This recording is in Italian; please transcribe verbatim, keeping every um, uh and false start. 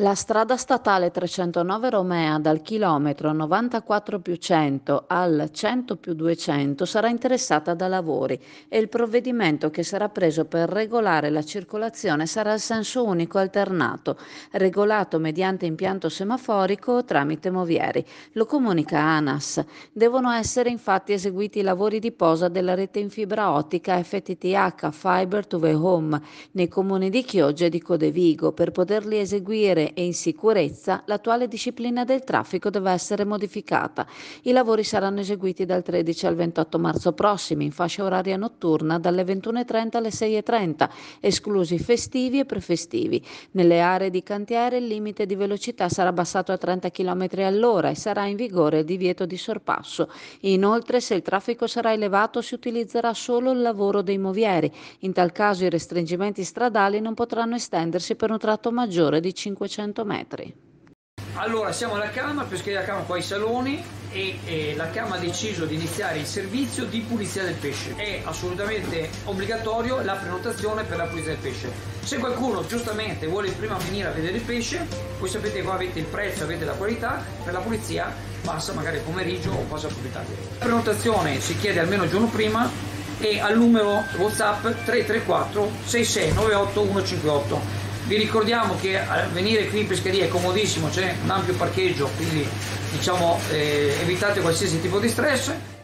La strada statale trecentonove Romea dal chilometro novantaquattro più cento al cento più duecento sarà interessata da lavori e il provvedimento che sarà preso per regolare la circolazione sarà il senso unico alternato, regolato mediante impianto semaforico o tramite movieri. Lo comunica ANAS. Devono essere infatti eseguiti i lavori di posa della rete in fibra ottica F T T H Fiber to the Home nei comuni di Chioggia e di Codevigo. Per poterli eseguire e in sicurezza, l'attuale disciplina del traffico deve essere modificata. I lavori saranno eseguiti dal tredici al ventotto marzo prossimi in fascia oraria notturna dalle ventuno e trenta alle sei e trenta, esclusi festivi e prefestivi. Nelle aree di cantiere il limite di velocità sarà abbassato a trenta chilometri all'ora e sarà in vigore il divieto di sorpasso. Inoltre, se il traffico sarà elevato, si utilizzerà solo il lavoro dei movieri. In tal caso i restringimenti stradali non potranno estendersi per un tratto maggiore di cinquecento metri. Allora siamo alla Cama, pescheria Cama qua ai Saloni, e, e la Cama ha deciso di iniziare il servizio di pulizia del pesce. È assolutamente obbligatorio la prenotazione per la pulizia del pesce. Se qualcuno giustamente vuole prima venire a vedere il pesce, voi sapete qua avete il prezzo, avete la qualità, per la pulizia passa magari pomeriggio o passa subito tardi. La prenotazione si chiede almeno il giorno prima e al numero WhatsApp tre tre quattro sei sei nove otto uno cinque otto. Vi ricordiamo che venire qui in pescheria è comodissimo, c'è un ampio parcheggio, quindi diciamo eh, evitate qualsiasi tipo di stress.